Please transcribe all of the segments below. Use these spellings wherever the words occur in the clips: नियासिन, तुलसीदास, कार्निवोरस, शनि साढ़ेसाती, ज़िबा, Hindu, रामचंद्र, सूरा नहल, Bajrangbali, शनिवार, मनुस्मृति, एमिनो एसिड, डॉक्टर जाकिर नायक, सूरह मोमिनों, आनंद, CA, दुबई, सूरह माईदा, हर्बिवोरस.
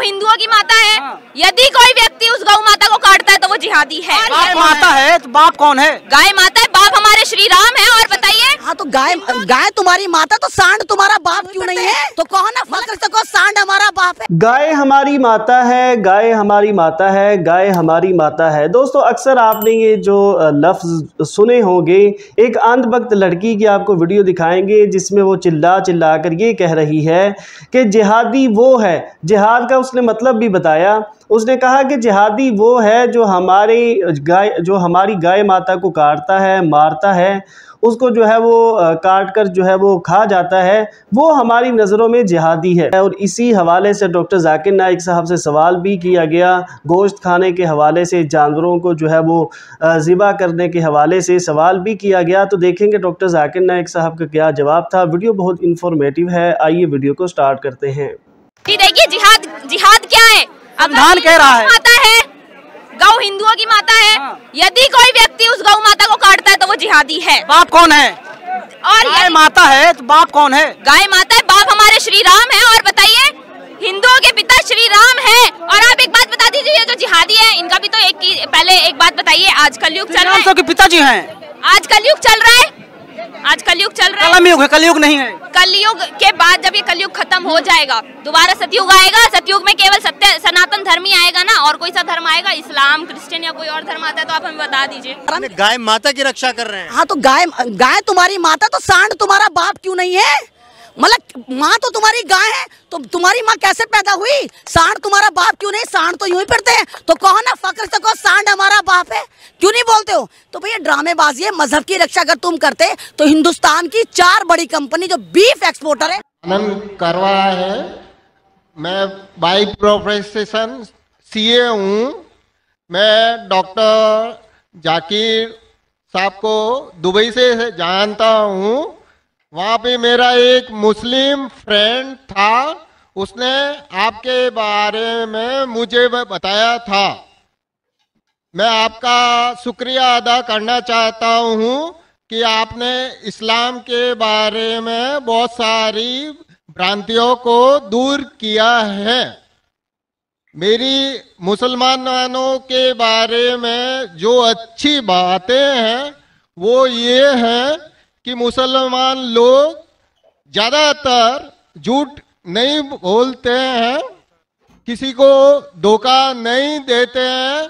गौ हिंदुओं की माता है। यदि कोई व्यक्ति उस गौ माता को काटता है तो वो जिहादी है। बाप माता है तो बाप कौन है? गाय माता है, बाप हमारे श्री राम है। और बताइए। हाँ तो गाय गाय तुम्हारी माता, तो सांड तुम्हारा बाप क्यों नहीं है? तो कहो ना फर्क कर सको, सांड हमारा बाप है। गाय हमारी माता है, गाय हमारी माता है, गाय हमारी माता है। दोस्तों अक्सर आपने ये जो लफ्ज सुने होंगे, एक अंधभक्त लड़की की आपको वीडियो दिखाएंगे जिसमें वो चिल्ला चिल्ला कर ये कह रही है कि जिहादी वो है। जिहाद का उसने मतलब भी बताया, उसने कहा कि जिहादी वो है जो हमारी गाय माता को काटता है, मारता है, उसको जो है वो काट कर जो है वो खा जाता है, वो हमारी नज़रों में जिहादी है। और इसी हवाले से डॉक्टर जाकिर नायक साहब से सवाल भी किया गया, गोश्त खाने के हवाले से, जानवरों को जो है वो ज़िबा करने के हवाले से सवाल भी किया गया। तो देखेंगे डॉक्टर जाकिर नायक साहब का क्या जवाब था। वीडियो बहुत इन्फॉर्मेटिव है, आइए वीडियो को स्टार्ट करते हैं। देखिए जिहाद क्या है, संविधान कह रहा है। माता है, गौ हिंदुओं की माता है। यदि कोई व्यक्ति उस गौ माता को काटता है तो वो जिहादी है। बाप कौन है? और गाय माता है तो बाप कौन है? गाय माता है, बाप हमारे श्री राम है। और बताइए, हिंदुओं के पिता श्री राम है। और आप एक बात बता दीजिए, ये जो जिहादी है इनका भी तो एक बात बताइए, आज कल युग चल रहा है, तो पिताजी है, आज कल युग चल रहा है, आज कलयुग चल रहा है, कलयुग नहीं है। कलयुग के बाद जब ये कलयुग खत्म हो जाएगा, दोबारा सतयुग आएगा। सतयुग में केवल सत्य सनातन धर्म ही आएगा ना, और कोई सा धर्म आएगा? इस्लाम, क्रिश्चियन या कोई और धर्म आता है तो आप हमें बता दीजिए। गाय माता की रक्षा कर रहे हैं। हाँ तो गाय तुम्हारी माता, तो सांड तुम्हारा बाप क्यों नहीं है? मतलब माँ तो तुम्हारी गाय है, तो तुम्हारी माँ कैसे पैदा हुई? सांड तुम्हारा बाप क्यों नहीं? सांड तो यूं ही फिरते हैं, तो कहो ना फक्र से कहो सांड हमारा बाप है, क्यों नहीं बोलते हो? तो भैया ड्रामेबाजी है। मजहब की रक्षा अगर तुम करते तो हिंदुस्तान की 4 बड़ी कंपनी जो बीफ एक्सपोर्टर है, आनंद कर रहा है। मैं बाई प्रोफेशन CA हूँ। मैं डॉक्टर जाकिर साहब को दुबई से जानता हूँ। वहाँ पे मेरा एक मुस्लिम फ्रेंड था, उसने आपके बारे में मुझे बताया था। मैं आपका शुक्रिया अदा करना चाहता हूँ कि आपने इस्लाम के बारे में बहुत सारी भ्रांतियों को दूर किया है। मेरी मुसलमानों के बारे में जो अच्छी बातें हैं वो ये हैं कि मुसलमान लोग ज़्यादातर झूठ नहीं बोलते हैं, किसी को धोखा नहीं देते हैं,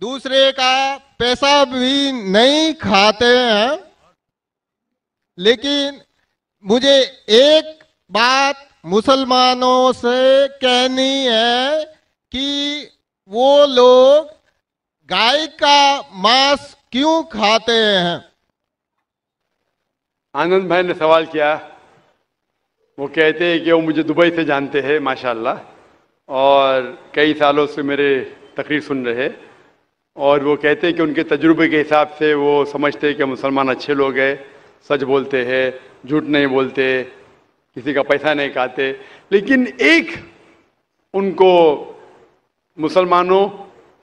दूसरे का पैसा भी नहीं खाते हैं। लेकिन मुझे एक बात मुसलमानों से कहनी है कि वो लोग गाय का मांस क्यों खाते हैं? आनंद भाई ने सवाल किया, वो कहते हैं कि वो मुझे दुबई से जानते हैं माशाल्लाह, और कई सालों से मेरे तकरीर सुन रहे हैं, और वो कहते हैं कि उनके तजुर्बे के हिसाब से वो समझते हैं कि मुसलमान अच्छे लोग हैं, सच बोलते हैं, झूठ नहीं बोलते, किसी का पैसा नहीं खाते। लेकिन एक उनको मुसलमानों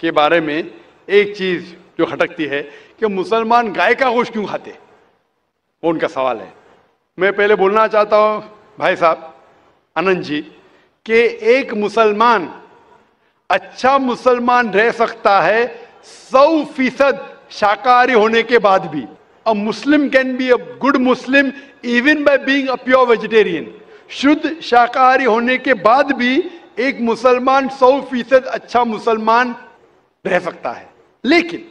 के बारे में एक चीज़ जो खटकती है कि मुसलमान गाय का गोश्त क्यों खाते, वो उनका सवाल है। मैं पहले बोलना चाहता हूँ भाई साहब आनंद जी कि एक मुसलमान अच्छा मुसलमान रह सकता है 100% शाकाहारी होने के बाद भी। A Muslim can be a good Muslim even by being a pure vegetarian. शुद्ध शाकाहारी होने के बाद भी एक मुसलमान 100% अच्छा मुसलमान रह सकता है। लेकिन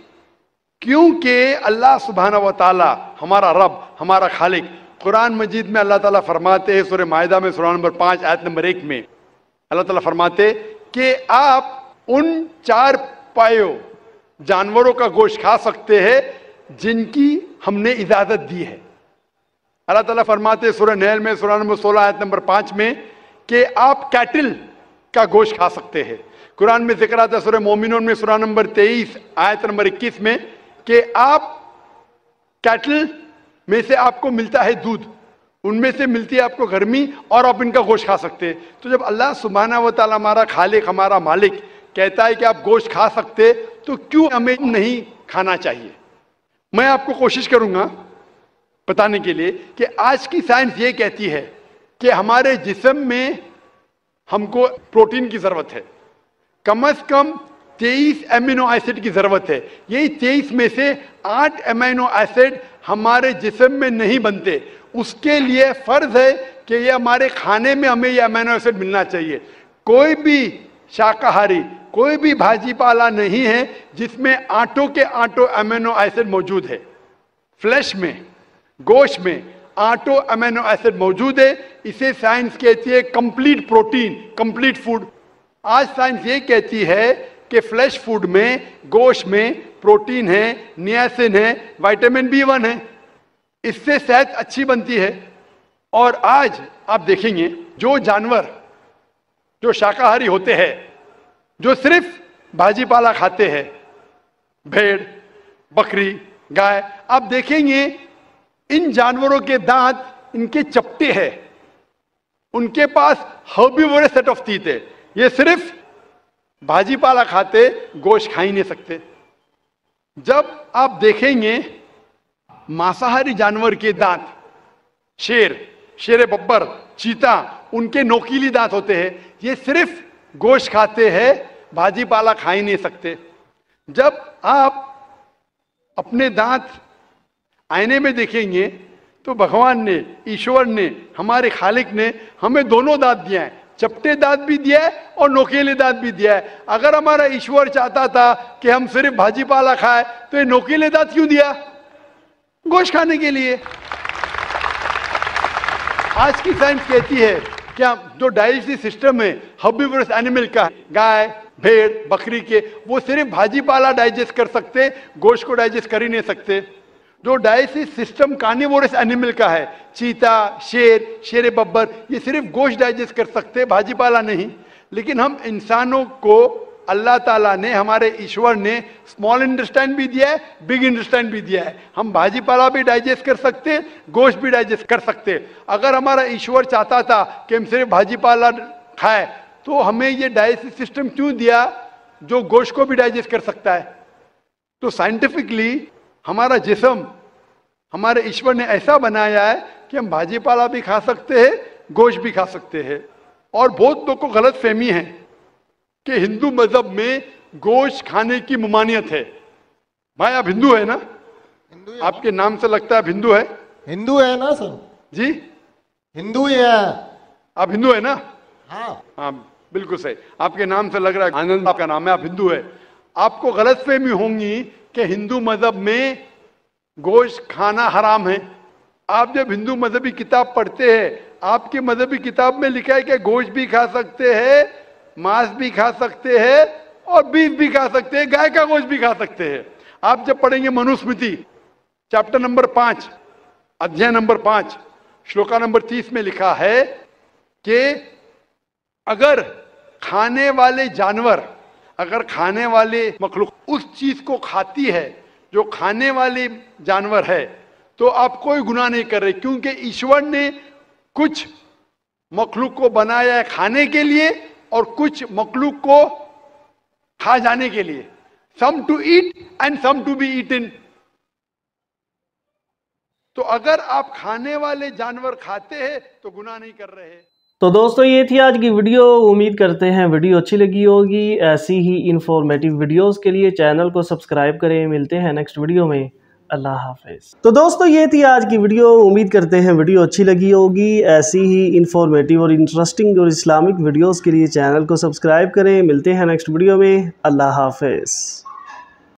क्योंकि अल्लाह सुब्हानहू व तआला हमारा रब, हमारा खालिक, कुरान मजीद में अल्लाह ताला फरमाते हैं, सूरह माईदा में सूरह नंबर 5 आयत नंबर 1 में अल्लाह ताला फरमाते कि आप उन 4 पायों जानवरों का गोश्त खा सकते हैं जिनकी हमने इजाज़त दी है। अल्लाह ताला फरमाते सूरह नहल में सूरह नंबर 16 आयत नंबर 5 में कि आप कैटल का गोश्त खा सकते हैं। कुरान में जिक्र आता है सूरह मोमिनों में सूरह नंबर 23 आयत नंबर 21 में कि आप कैटल में से आपको मिलता है दूध, उनमें से मिलती है आपको गर्मी, और आप इनका गोश्त खा सकते हैं। तो जब अल्लाह सुब्हानहू व तआला हमारा खालिक, हमारा मालिक कहता है कि आप गोश्त खा सकते, तो क्यों हमें नहीं खाना चाहिए? मैं आपको कोशिश करूँगा बताने के लिए कि आज की साइंस ये कहती है कि हमारे जिस्म में हमको प्रोटीन की ज़रूरत है। कम अज कम 23 एमिनो एसिड की ज़रूरत है। यही 23 में से 8 एमिनो एसिड हमारे जिस्म में नहीं बनते, उसके लिए फ़र्ज़ है कि ये हमारे खाने में हमें यह एमिनो एसिड मिलना चाहिए। कोई भी शाकाहारी, कोई भी भाजी पाला नहीं है जिसमें आटों के आटों एमिनो एसिड मौजूद है। फ्लैश में, गोश्त में आटो अमीनो एसिड मौजूद है। इसे साइंस कहती है कंप्लीट प्रोटीन, कंप्लीट फूड। आज साइंस ये कहती है कि फ्लैश फूड में, गोश्त में प्रोटीन है, नियासिन है, विटामिन B1 है, इससे सेहत अच्छी बनती है। और आज आप देखेंगे जो जानवर जो शाकाहारी होते हैं, जो सिर्फ भाजी पाला खाते हैं, भेड़, बकरी, गाय, आप देखेंगे इन जानवरों के दांत, इनके चपटे हैं, उनके पास हर्बिवोरस सेट ऑफ टीथ है। ये सिर्फ भाजी पाला खाते, गोश्त खा ही नहीं सकते। जब आप देखेंगे मांसाहारी जानवर के दांत, शेर, शेर बब्बर, चीता, उनके नोकीली दांत होते हैं। ये सिर्फ गोश्त खाते हैं, भाजी पाला खा ही नहीं सकते। जब आप अपने दांत आईने में देखेंगे तो भगवान ने, ईश्वर ने, हमारे खालिक ने हमें दोनों दांत दिया है, चपटे दांत भी दिया है और नोकीले दांत भी दिया है। अगर हमारा ईश्वर चाहता था कि हम सिर्फ भाजी पाला खाए तो ये नोकीले दांत क्यों दिया? गोश्त खाने के लिए। आज की साइंस कहती है क्या जो डाइजेस्टिव सिस्टम है हर्बिवोरस एनिमल का, गाय, भेड़, बकरी के, वो सिर्फ भाजी पाला डाइजेस्ट कर सकते, गोश्त को डाइजेस्ट कर ही नहीं सकते। जो डाइजेस्टिव सिस्टम कार्निवोरस एनिमल का है, चीता, शेर, शेर बब्बर, ये सिर्फ गोश्त डाइजेस्ट कर सकते, भाजी पाला नहीं। लेकिन हम इंसानों को अल्लाह ताला ने, हमारे ईश्वर ने स्मॉल इंटेस्टाइन भी दिया है, बिग इंटेस्टाइन भी दिया है। हम भाजी पाला भी डाइजेस्ट कर सकते, गोश्त भी डाइजेस्ट कर सकते। अगर हमारा ईश्वर चाहता था कि हम सिर्फ भाजी पाला खाए तो हमें ये डाइजेस्टिव सिस्टम क्यों दिया जो गोश्त को भी डाइजेस्ट कर सकता है? तो साइंटिफिकली हमारा जिस्म हमारे ईश्वर ने ऐसा बनाया है कि हम भाजी पाला भी खा सकते हैं, गोश्त भी खा सकते हैं। और बहुत लोग को गलत फहमी है कि हिंदू मजहब में गोश्त खाने की ममानियत है। भाई आप हिंदू है ना? हिंदू है, आपके नाम से लगता है आप हिंदू है। हिंदू है ना सर? जी हिंदू है। आप हिंदू है ना? हाँ हाँ, बिल्कुल सही, आपके नाम से लग रहा है, आनंद आपका नाम है, आप हिंदू है। आपको गलत फहमी होंगी कि हिंदू मजहब में गोश्त खाना हराम है। आप जब हिंदू मजहबी किताब पढ़ते हैं, आपके मजहबी किताब में लिखा है कि गोश्त भी खा सकते हैं, मांस भी खा सकते हैं और बीफ भी खा सकते हैं, गाय का गोश्त भी खा सकते हैं। आप जब पढ़ेंगे मनुस्मृति चैप्टर नंबर 5 अध्याय नंबर 5 श्लोका नंबर 30 में लिखा है कि अगर खाने वाले जानवर, अगर खाने वाले मखलूक उस चीज को खाती है जो खाने वाले जानवर है तो आप कोई गुनाह नहीं कर रहे, क्योंकि ईश्वर ने कुछ मखलूक को बनाया है खाने के लिए और कुछ मखलूक को खा जाने के लिए। Some to eat and some to be eaten. तो अगर आप खाने वाले जानवर खाते हैं तो गुनाह नहीं कर रहे। तो दोस्तों ये थी आज की वीडियो, उम्मीद करते हैं वीडियो अच्छी लगी होगी। ऐसी ही इन्फॉर्मेटिव वीडियोस के लिए चैनल को सब्सक्राइब करें। मिलते हैं नेक्स्ट वीडियो में, अल्लाह हाफिज़। तो दोस्तों ये थी आज की वीडियो, उम्मीद करते हैं वीडियो अच्छी लगी होगी। ऐसी ही इन्फॉर्मेटिव और इंटरेस्टिंग और इस्लामिक वीडियोस के लिए चैनल को सब्सक्राइब करें। मिलते हैं नेक्स्ट वीडियो में, अल्लाह हाफिज़।